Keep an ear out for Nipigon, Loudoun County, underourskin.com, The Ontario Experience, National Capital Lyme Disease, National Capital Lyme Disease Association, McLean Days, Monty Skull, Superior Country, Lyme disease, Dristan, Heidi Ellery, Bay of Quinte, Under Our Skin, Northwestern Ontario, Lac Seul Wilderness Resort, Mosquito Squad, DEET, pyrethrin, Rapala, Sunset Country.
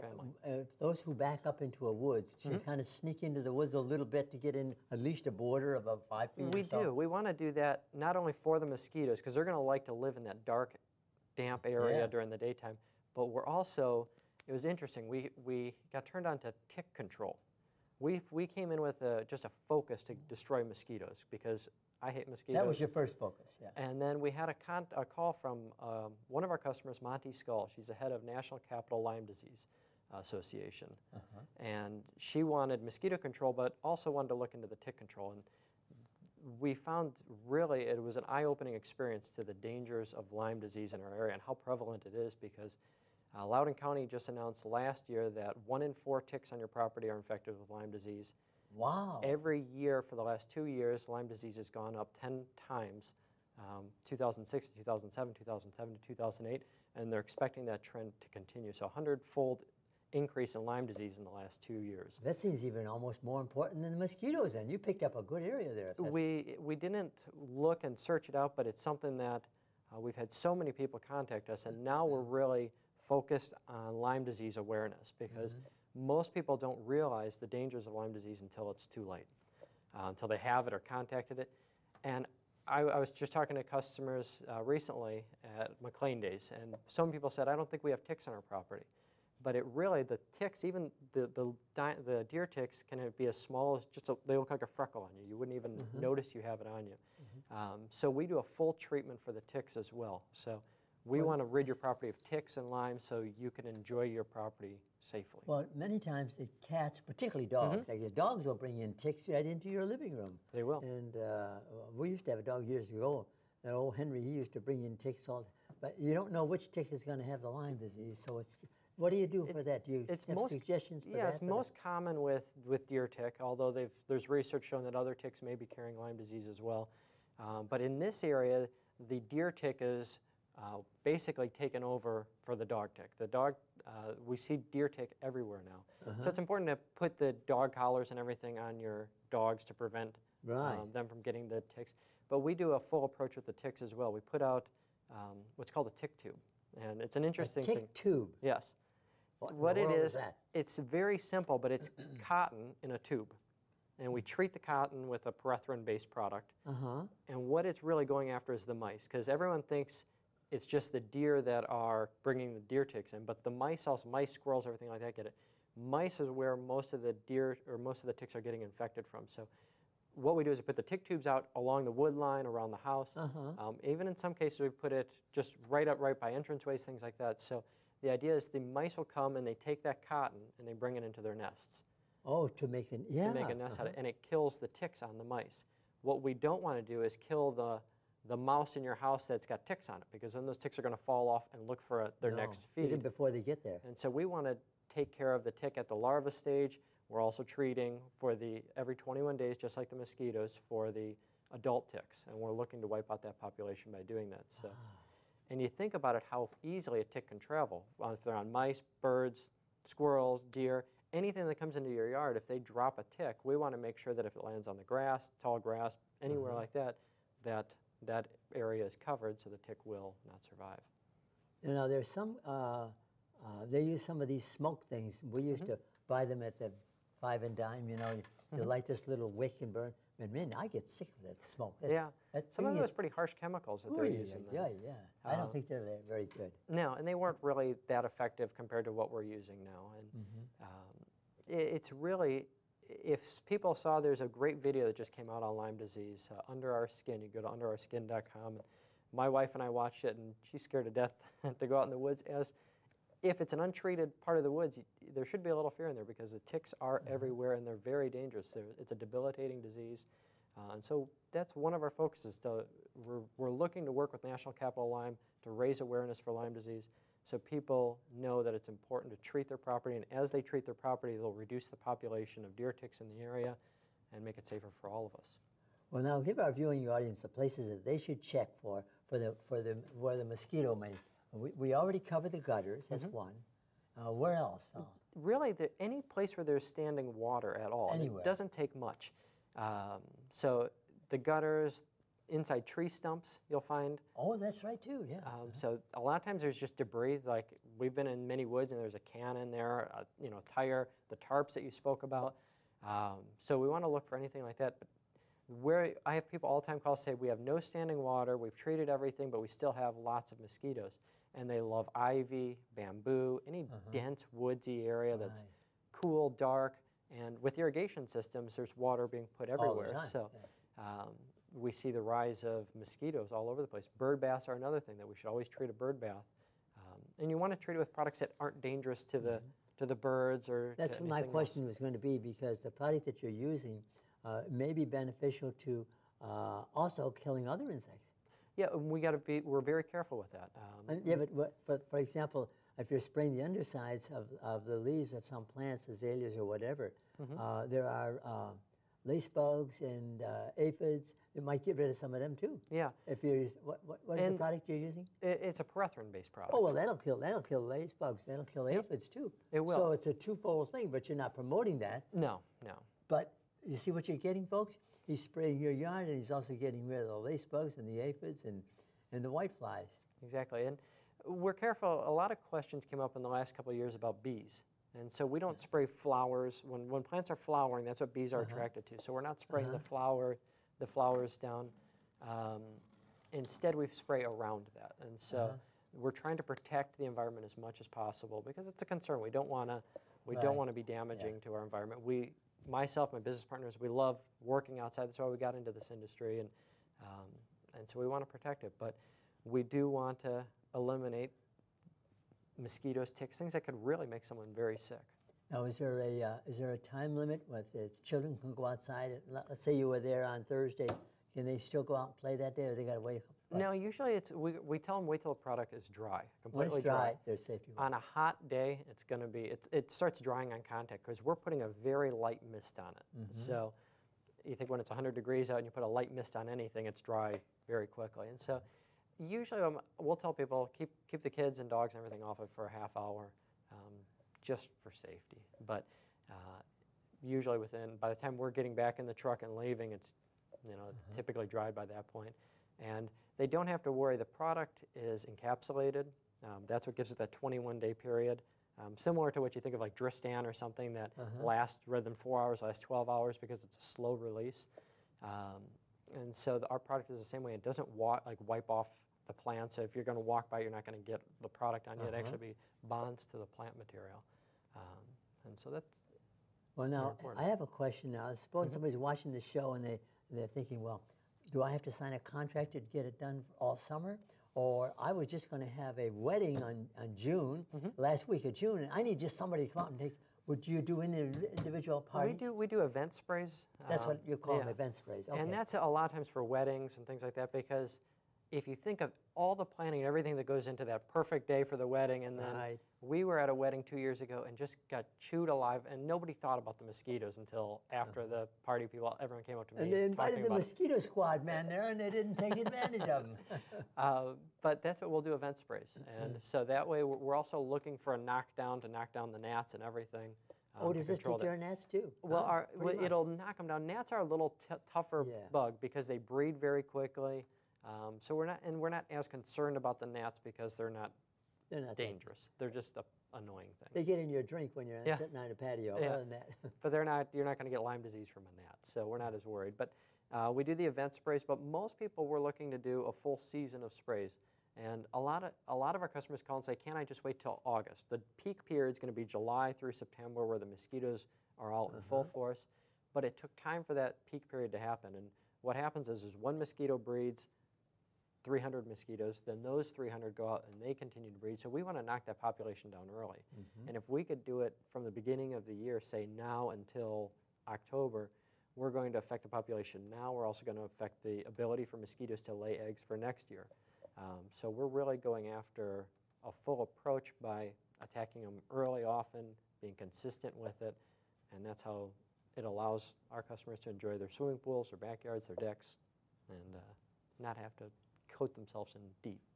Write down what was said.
friendly. Those who back up into a woods, so you kind of sneak into the woods a little bit to get in at least a border of about 5 feet or so. We do. We want to do that not only for the mosquitoes, because they're going to like to live in that dark, damp area during the daytime, but we're also, it was interesting, we got turned on to tick control. We came in with just a focus to destroy mosquitoes because I hate mosquitoes. That was your first focus, yeah. And then we had a call from one of our customers, Monty Skull. She's the head of National Capital Lyme Disease Association. And she wanted mosquito control, but also wanted to look into the tick control. And we found really it was an eye-opening experience to the dangers of Lyme disease in our area and how prevalent it is, because Loudoun County just announced last year that 1 in 4 ticks on your property are infected with Lyme disease. Wow. Every year for the last 2 years, Lyme disease has gone up 10 times, 2006 to 2007, 2007 to 2008, and they're expecting that trend to continue. So a 100-fold increase in Lyme disease in the last 2 years. That seems even almost more important than the mosquitoes, then. You picked up a good area there. We didn't look and search it out, but it's something that we've had so many people contact us, and now we're really focused on Lyme disease awareness, because most people don't realize the dangers of Lyme disease until it's too late, until they have it or contacted it. And I was just talking to customers recently at McLean Days, and some people said, I don't think we have ticks on our property. But it really, the ticks, even the deer ticks can be as small as just, they look like a freckle on you. You wouldn't even notice you have it on you. So we do a full treatment for the ticks as well. So we want to rid your property of ticks and Lyme so you can enjoy your property safely. Well, many times the cats, particularly dogs, like your dogs will bring in ticks right into your living room. They will. And we used to have a dog years ago, that old Henry, he used to bring in ticks all, but you don't know which tick is going to have the Lyme disease, so it's, what do you do for that? Do you have suggestions for that? Yeah, it's most common with deer tick, although there's research showing that other ticks may be carrying Lyme disease as well. But in this area, the deer tick is basically taken over for the dog tick. The dog, we see deer tick everywhere now. So it's important to put the dog collars and everything on your dogs to prevent them from getting the ticks. But we do a full approach with the ticks as well. We put out what's called a tick tube, and it's an interesting thing. A tick tube? Yes. What it is, it's very simple, but it's cotton in a tube. And we treat the cotton with a pyrethrin-based product. And what it's really going after is the mice, because everyone thinks it's just the deer that are bringing the deer ticks in, but the mice also, mice, squirrels, everything like that get it. Mice is where most of the deer, or most of the ticks are getting infected from. So what we do is we put the tick tubes out along the wood line, around the house. Even in some cases, we put it just right by entranceways, things like that. So the idea is the mice will come and they take that cotton and they bring it into their nests. Oh, to make an, to make a nest out of it, and it kills the ticks on the mice. What we don't want to do is kill the mouse in your house that's got ticks on it, because then those ticks are going to fall off and look for their next feed. Even before they get there. And so we want to take care of the tick at the larva stage. We're also treating for the every 21 days, just like the mosquitoes, for the adult ticks. And we're looking to wipe out that population by doing that. So, and you think about it, how easily a tick can travel. Well, if they're on mice, birds, squirrels, deer, anything that comes into your yard, if they drop a tick, we want to make sure that if it lands on the grass, tall grass, anywhere like that, that area is covered, so the tick will not survive. You know, there's some, they use some of these smoke things. We used to buy them at the Five and Dime, you know, you light this little wick and burn. And man, I get sick of that smoke. Some of it was pretty harsh chemicals that they're using. I don't think they're very good. No, and they weren't really that effective compared to what we're using now. And it's really, if people saw, there's a great video that just came out on Lyme disease, Under Our Skin. You go to underourskin.com. My wife and I watched it, and she's scared to death to go out in the woods. As if it's an untreated part of the woods, there should be a little fear in there, because the ticks are everywhere and they're very dangerous. It's a debilitating disease. And so that's one of our focuses. We're looking to work with National Capital Lyme to raise awareness for Lyme disease, so people know that it's important to treat their property, and as they treat their property, they'll reduce the population of deer ticks in the area and make it safer for all of us. Well, now give our viewing audience the places that they should check for where the mosquito may. We already covered the gutters, that's one. Where else? Really, any place where there's standing water at all. Anywhere. It doesn't take much. So the gutters, inside tree stumps, you'll find. Oh, that's right, too, yeah. So a lot of times there's just debris, like We've been in many woods and there's a cannon there, a, you know, tire, the tarps that you spoke about. So we want to look for anything like that. But where I have people all the time call say, we have no standing water, we've treated everything, but we still have lots of mosquitoes. And they love ivy, bamboo, any dense woodsy area that's cool, dark. And with irrigation systems, there's water being put everywhere. So we see the rise of mosquitoes all over the place. Bird baths are another thing that we should always treat a bird bath. And you want to treat it with products that aren't dangerous to the birds or to anything else. That's what my question was going to be, because the product that you're using may be beneficial to also killing other insects. Yeah, we got to be. We're very careful with that. Yeah, but what, for example, if you're spraying the undersides of the leaves of some plants, azaleas or whatever, there are lace bugs and aphids. It might get rid of some of them too. Yeah. If you're using, what is the product you're using? It's a pyrethrin-based product. Oh well, that'll kill lace bugs. That'll kill aphids too. It will. So it's a twofold thing, but you're not promoting that. No, no. But you see what you're getting, folks? He's spraying your yard, and he's also getting rid of the lace bugs and the aphids and the white flies. Exactly, and we're careful. A lot of questions came up in the last couple of years about bees. And so we don't spray flowers. When plants are flowering, that's what bees are attracted to. So we're not spraying the flowers down. Instead, we spray around that. And so we're trying to protect the environment as much as possible because it's a concern. We don't want to be damaging to our environment. We, myself, my business partners, we love working outside. That's why we got into this industry. And so we want to protect it. But we do want to eliminate mosquitoes, ticks, things that could really make someone very sick. Now, is there a time limit if the children can go outside? Let's say you were there on Thursday, can they still go out and play that day, or they got to wait? No, usually it's we tell them wait till the product is dry, completely dry. There's safety. On a hot day, it's going to be it starts drying on contact because we're putting a very light mist on it. So, you think when it's 100 degrees out and you put a light mist on anything, it's dry very quickly, and so. Usually, we'll tell people keep the kids and dogs and everything off it for a half hour, just for safety. But usually, by the time we're getting back in the truck and leaving, it's typically dried by that point. And they don't have to worry. The product is encapsulated. That's what gives it that 21-day period, similar to what you think of like Dristan or something that lasts rather than 4 hours, lasts 12 hours because it's a slow release. And so our product is the same way. It doesn't wipe off the plant. So if you're going to walk by, you're not going to get the product on you. It actually bonds to the plant material. And so that's well. Now important. I have a question. Now, suppose somebody's watching the show and they're thinking, well, do I have to sign a contract to get it done all summer, or I was just going to have a wedding on June last week of June, and I need just somebody to come out and take. Would you do individual parties? We do event sprays. That's what you call them, event sprays. Okay. And that's a lot of times for weddings and things like that, because if you think of all the planning and everything that goes into that perfect day for the wedding, and then we were at a wedding 2 years ago and just got chewed alive, and nobody thought about the mosquitoes until after the party people, everyone came up to me. And they invited the mosquito squad man there, and they didn't take advantage of them. But that's what we'll do, event sprays. And so that way we're also looking for a knockdown to knock down the gnats and everything. Oh, does this take care of gnats too? Well, it'll knock them down. Gnats are a little tougher bug because they breed very quickly. So we're not as concerned about the gnats because they're not dangerous. They're just an annoying thing. They get in your drink when you're sitting on a patio. Yeah. Other than that. But you're not going to get Lyme disease from a gnat, so we're not as worried. But we do the event sprays. But most people we're looking to do a full season of sprays. And a lot of our customers call and say, "Can I just wait till August? The peak period is going to be July through September, where the mosquitoes are all in full force." But it took time for that peak period to happen. And what happens is one mosquito breeds 300 mosquitoes, then those 300 go out and they continue to breed. So we want to knock that population down early. And if we could do it from the beginning of the year, say now until October, we're going to affect the population now. We're also going to affect the ability for mosquitoes to lay eggs for next year. So we're really going after a full approach by attacking them early, often, being consistent with it. And that's how it allows our customers to enjoy their swimming pools, their backyards, their decks, and not have to coat themselves in DEET.